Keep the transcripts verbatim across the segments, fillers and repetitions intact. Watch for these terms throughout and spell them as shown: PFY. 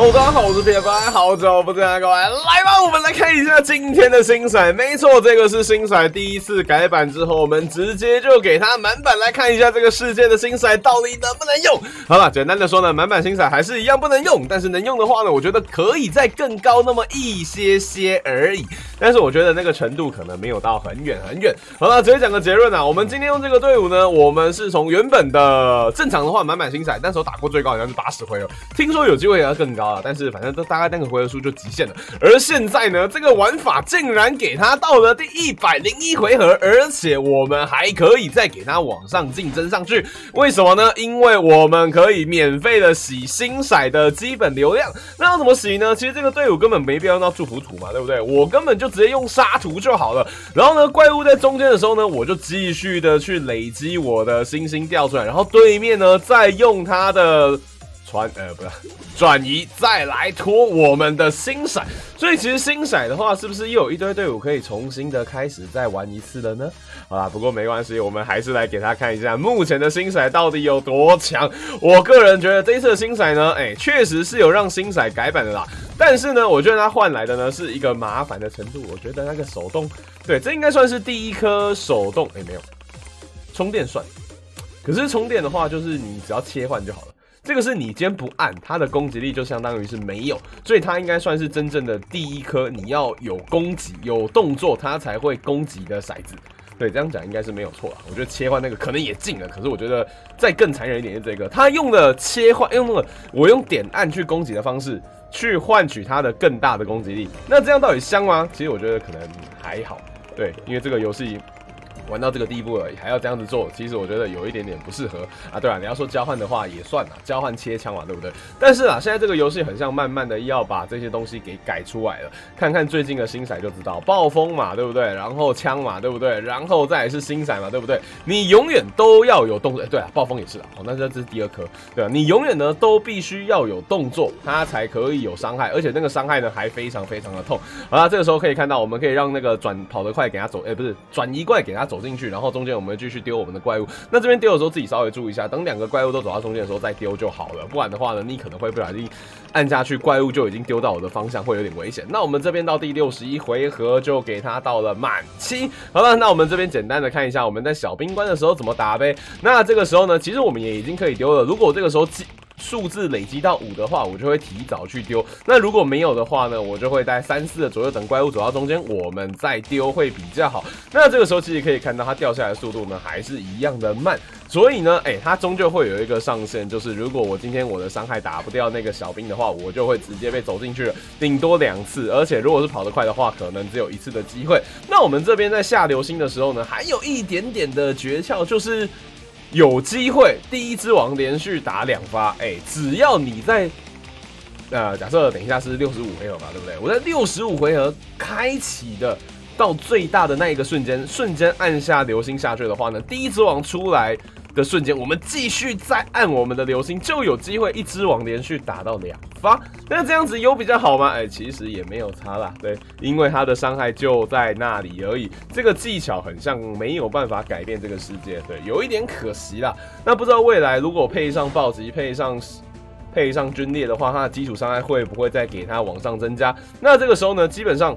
好，大家好，我是 P F Y， 好久不见啊，各位！来吧，我们来看一下今天的新甩。没错，这个是新甩第一次改版之后，我们直接就给它满版来看一下这个世界的新甩到底能不能用。好了，简单的说呢，满版新甩还是一样不能用，但是能用的话呢，我觉得可以再更高那么一些些而已。但是我觉得那个程度可能没有到很远很远。好了，直接讲个结论啊，我们今天用这个队伍呢，我们是从原本的正常的话满版新甩，那时候打过最高好像是八十回了，听说有机会也要更高。 高了，但是反正都大概那个回合数就极限了。而现在呢，这个玩法竟然给它到了第一百零一回合，而且我们还可以再给它往上竞争上去。为什么呢？因为我们可以免费的洗新骰的基本流量。那要怎么洗呢？其实这个队伍根本没必要用到祝福图嘛，对不对？我根本就直接用沙图就好了。然后呢，怪物在中间的时候呢，我就继续的去累积我的星星掉出来，然后对面呢再用它的。 传呃不是转移，再来拖我们的新骰，所以其实新骰的话，是不是又有一堆队伍可以重新的开始再玩一次了呢？好啦，不过没关系，我们还是来给他看一下目前的新骰到底有多强。我个人觉得这一次的新骰呢，哎、欸，确实是有让新骰改版的啦。 但是呢，我觉得它换来的呢是一个麻烦的程度。我觉得那个手动，对，这应该算是第一颗手动，哎、欸，没有充电算，可是充电的话，就是你只要切换就好了。 这个是你今天不按，它的攻击力就相当于是没有，所以它应该算是真正的第一颗你要有攻击、有动作，它才会攻击的骰子。对，这样讲应该是没有错啦。我觉得切换那个可能也进了，可是我觉得再更残忍一点是这个，它用的切换用那个我用点按去攻击的方式去换取它的更大的攻击力，那这样到底香吗？其实我觉得可能还好，对，因为这个游戏。 玩到这个地步而已，还要这样子做，其实我觉得有一点点不适合啊。对啊，你要说交换的话也算啦，交换切枪嘛，对不对？但是啊，现在这个游戏很像慢慢的要把这些东西给改出来了。看看最近的新骰就知道，暴风嘛，对不对？然后枪嘛，对不对？然后再来是新骰嘛，对不对？你永远都要有动作，欸、对啊，暴风也是啊。哦，那这是第二颗，对啊，你永远呢都必须要有动作，它才可以有伤害，而且那个伤害呢还非常非常的痛。好啦，这个时候可以看到，我们可以让那个转跑得快给他走，哎、欸，不是转移怪给他走。 走进去，然后中间我们继续丢我们的怪物。那这边丢的时候自己稍微注意一下，等两个怪物都走到中间的时候再丢就好了。不然的话呢，你可能会不小心按下去，怪物就已经丢到我的方向，会有点危险。那我们这边到第六十一回合就给它到了满七。好了，那我们这边简单的看一下我们在小兵关的时候怎么打呗。那这个时候呢，其实我们也已经可以丢了。如果这个时候几 数字累积到五的话，我就会提早去丢。那如果没有的话呢，我就会在三四的左右等怪物走到中间，我们再丢会比较好。那这个时候其实可以看到它掉下来的速度呢，还是一样的慢。 所以呢，哎、欸，它终究会有一个上限，就是如果我今天我的伤害打不掉那个小兵的话，我就会直接被走进去了，顶多两次。而且如果是跑得快的话，可能只有一次的机会。那我们这边在下流星的时候呢，还有一点点的诀窍就是。 有机会，第一只王连续打两发，哎、欸，只要你在，呃，假设等一下是六十五回合嘛，对不对？我在六十五回合开启的到最大的那一个瞬间，瞬间按下流星下去的话呢，第一只王出来的瞬间，我们继续再按我们的流星，就有机会一只王连续打到两发。那这样子有比较好吗？哎、欸，其实也没有差啦，对，因为它的伤害就在那里而已。这个技巧很像没有办法改变这个世界，对，有一点可惜啦。那不知道未来如果配上暴击，配上。 配上皲裂的话，它的基础伤害会不会再给它往上增加？那这个时候呢，基本上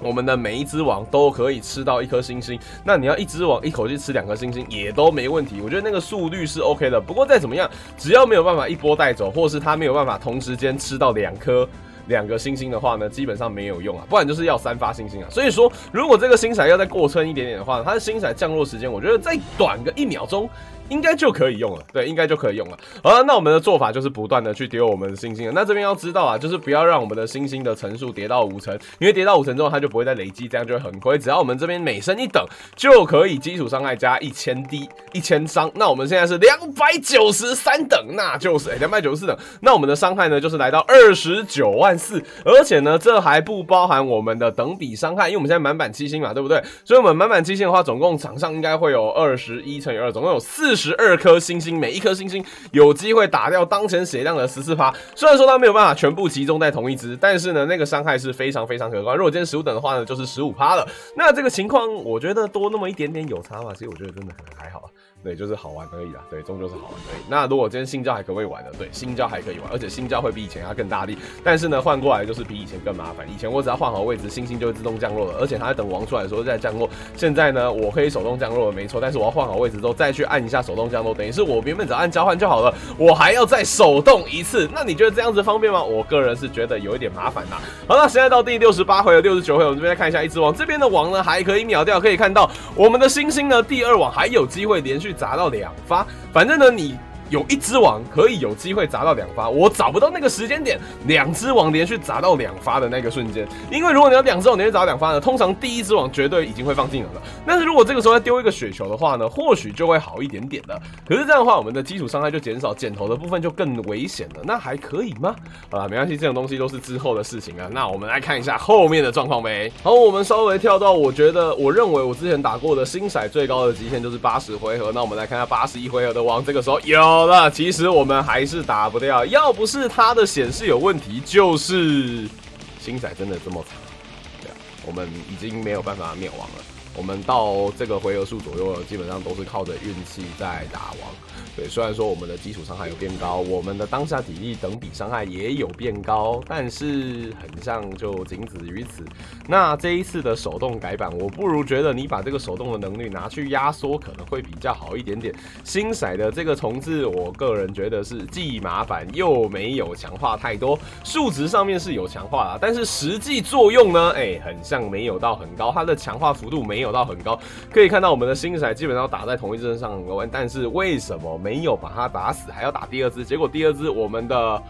我们的每一只王都可以吃到一颗星星。那你要一只王一口气吃两颗星星也都没问题，我觉得那个速率是 OK 的。不过再怎么样，只要没有办法一波带走，或是它没有办法同时间吃到两颗。 两个星星的话呢，基本上没有用啊，不然就是要三发星星啊。所以说，如果这个星骰要再过撑一点点的话，它的星骰降落时间，我觉得再短个一秒钟，应该就可以用了。对，应该就可以用了。好了，那我们的做法就是不断的去丢我们的星星了。那这边要知道啊，就是不要让我们的星星的层数跌到五层，因为跌到五层之后，它就不会再累积，这样就会很亏。只要我们这边每升一等，就可以基础伤害加一千滴，一千伤。那我们现在是两百九十三等，那就是哎两百九十四等，那我们的伤害呢，就是来到二十九万。 四，而且呢，这还不包含我们的等比伤害，因为我们现在满版七星嘛，对不对？所以我们满版七星的话，总共场上应该会有二十一乘以二，总共有四十二颗星星，每一颗星星有机会打掉当前血量的 百分之十四。虽然说它没有办法全部集中在同一只，但是呢，那个伤害是非常非常可观。如果今天十五等的话呢，就是 百分之十五 了。那这个情况，我觉得多那么一点点有差嘛，其实我觉得真的还好。对，就是好玩而已啦。对，终究是好玩而已。那如果今天新交还可不可以玩呢？对，新交还可以玩，而且新交会比以前它更大力。但是呢，换过来就是比以前更麻烦。以前我只要换好位置，星星就会自动降落了，而且它在等王出来的时候再降落。现在呢，我可以手动降落了，没错。但是我要换好位置之后再去按一下手动降落，等于是我原本只要按交换就好了，我还要再手动一次。那你觉得这样子方便吗？我个人是觉得有一点麻烦啦。好了，现在到第六十八回和六十九回，我们这边来看一下一只王，这边的王呢还可以秒掉，可以看到我们的星星呢，第二网还有机会连续。砸到两发，反正呢，你有一只王可以有机会砸到两发，我找不到那个时间点，两只王连续砸到两发的那个瞬间。因为如果你要两只王连续砸到两发呢，通常第一只王绝对已经会放技能了。但是如果这个时候再丢一个雪球的话呢，或许就会好一点点的。可是这样的话，我们的基础伤害就减少，剪头的部分就更危险了。那还可以吗？好啦，没关系，这种东西都是之后的事情啊。那我们来看一下后面的状况呗。好，我们稍微跳到，我觉得我认为我之前打过的星骰最高的极限就是八十回合。那我们来看下八十一回合的王，这个时候有。好了，其实我们还是打不掉，要不是它的显示有问题，就是星仔真的这么惨，对啊，我们已经没有办法灭亡了。我们到这个回合数左右，基本上都是靠着运气在打王。对，虽然说我们的基础伤害有变高，我们的当下体力等比伤害也有变高，但是很像就仅止于此。那这一次的手动改版，我不如觉得你把这个手动的能力拿去压缩，可能会比较好一点点。星骰的这个重置，我个人觉得是既麻烦又没有强化太多，数值上面是有强化啦，但是实际作用呢，哎、欸，很像没有到很高，它的强化幅度没有。有到很高，可以看到我们的星骰基本上打在同一只身上很高，但是为什么没有把它打死，还要打第二只？结果第二只我们的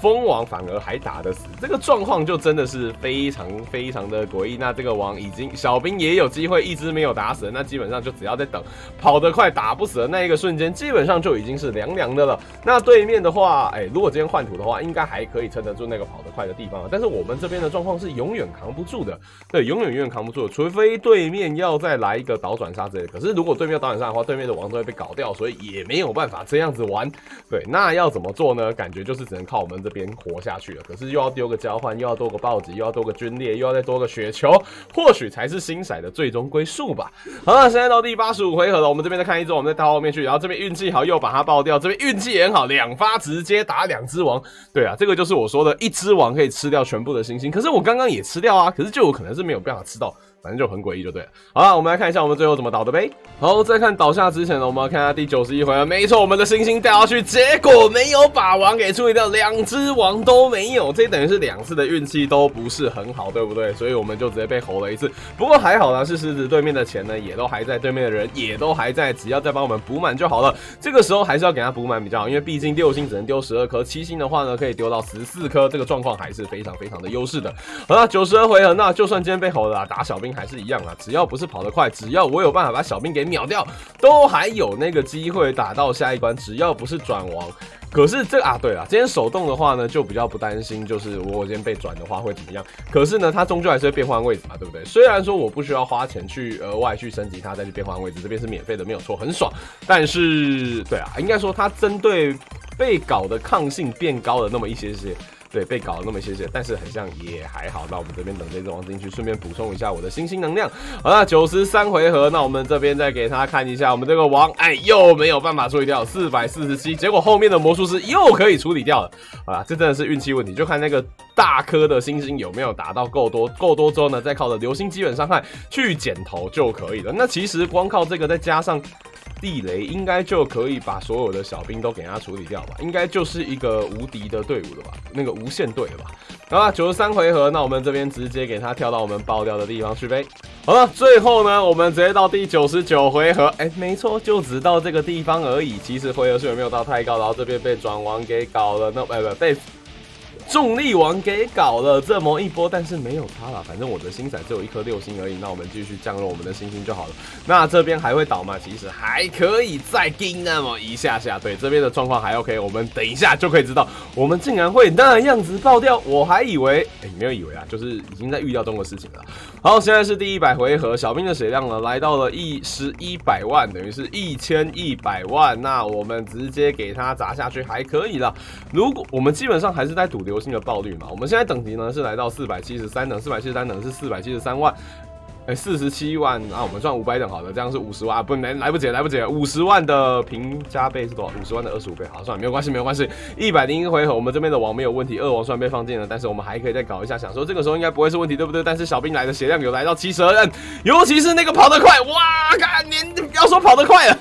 蜂王反而还打得死，这个状况就真的是非常非常的诡异。那这个王已经小兵也有机会，一只没有打死，那基本上就只要在等跑得快打不死的那一个瞬间，基本上就已经是凉凉的了。那对面的话，哎、欸，如果今天换土的话，应该还可以撑得住那个跑得快的地方。但是我们这边的状况是永远扛不住的，对，永远永远扛不住的，除非对面要再来一个倒转杀之类的。可是如果对面要倒转杀的话，对面的王都会被搞掉，所以也没有办法这样子玩。对，那要怎么做呢？感觉就是只能靠我们。这边活下去了，可是又要丢个交换，又要多个暴击，又要多个皲裂，又要再多个雪球，或许才是星骰的最终归宿吧。好了，现在到第八十五回合了，我们这边再看一只，我们再到后面去，然后这边运气好又把它爆掉，这边运气也很好，两发直接打两只王。对啊，这个就是我说的一只王可以吃掉全部的星星，可是我刚刚也吃掉啊，可是就有可能是没有办法吃到。反正就很诡异，就对了。好了，我们来看一下我们最后怎么倒的呗。好，在看倒下之前呢，我们要看一下第九十一回合。没错，我们的星星掉下去，结果没有把王给处理掉，两只王都没有，这等于是两次的运气都不是很好，对不对？所以我们就直接被吼了一次。不过还好啦，是狮子对面的钱呢也都还在，对面的人也都还在，只要再帮我们补满就好了。这个时候还是要给他补满比较好，因为毕竟六星只能丢十二颗，七星的话呢可以丢到十四颗，这个状况还是非常非常的优势的。好了，九十二回合，那就算今天被吼了啦，打小兵。还是一样啊，只要不是跑得快，只要我有办法把小兵给秒掉，都还有那个机会打到下一关。只要不是转王，可是这啊，对了，今天手动的话呢，就比较不担心，就是我今天被转的话会怎么样？可是呢，它终究还是会变换位置嘛，对不对？虽然说我不需要花钱去额外去升级它，再去变换位置，这边是免费的，没有错，很爽。但是，对啊，应该说它针对被搞的抗性变高了那么一些些。对，被搞了那么些些，但是很像也还好。那我们这边等这只王进去，顺便补充一下我的星星能量。好了，九十三回合，那我们这边再给他看一下，我们这个王，哎，又没有办法处理掉四百四十七，结果后面的魔术师又可以处理掉了。啊，这真的是运气问题，就看那个大颗的星星有没有打到够多，够多之后呢，再靠着流星基本伤害去剪头就可以了。那其实光靠这个，再加上。地雷应该就可以把所有的小兵都给他处理掉吧，应该就是一个无敌的队伍了吧，那个无限队了吧。好了，九十三回合，那我们这边直接给他跳到我们爆掉的地方去呗。好了，最后呢，我们直接到第九十九回合，哎、欸，没错，就只到这个地方而已。其实回合数也没有到太高，然后这边被转王给搞了，那哎不、欸、被。重力王给搞了这么一波，但是没有差啦，反正我的星仔只有一颗六星而已。那我们继续降落我们的星星就好了。那这边还会倒吗？其实还可以再盯那么一下下。对，这边的状况还 OK， 我们等一下就可以知道，我们竟然会那样子爆掉。我还以为，哎、欸，没有以为啊，就是已经在预料中的事情了。好，现在是第一百回合，小兵的血量呢来到了一十一百万，等于是一千一百万。那我们直接给他砸下去还可以啦。如果我们基本上还是在赌流。流星的爆率嘛，我们现在等级呢是来到四百七十三等，四百七十三等是四百七十三万。哎，四十七万啊，我们算五百等好了，这样是五十万，不能来不及，来不及，五十万的平加倍是多少？五十万的二十五倍，好，算了，没有关系，没有关系。一百零一回合，我们这边的王没有问题，二王虽然被放进了，但是我们还可以再搞一下，想说这个时候应该不会是问题，对不对？但是小兵来的血量有来到七十二人，尤其是那个跑得快，哇，干你不要说跑得快了。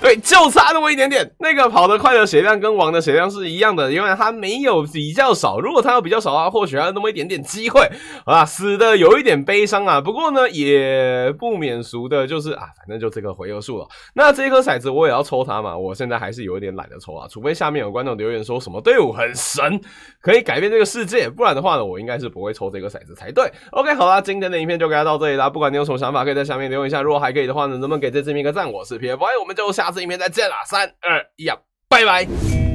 对，就差那么一点点。那个跑得快的血量跟王的血量是一样的，因为他没有比较少。如果他有比较少的话，或许还有那么一点点机会啊，死的有一点悲伤啊。不过呢，也不免俗的，就是啊，反正就这个回合数了。那这颗骰子我也要抽它嘛，我现在还是有一点懒得抽啊，除非下面有观众留言说什么队伍很神，可以改变这个世界，不然的话呢，我应该是不会抽这个骰子才对。OK， 好啦，今天的影片就给大家到这里啦。不管你有什么想法，可以在下面留言一下。如果还可以的话呢，能不能给这支影片一个赞？我是 P F Y， 我们就。 下次影片再见啦，三二一，拜拜。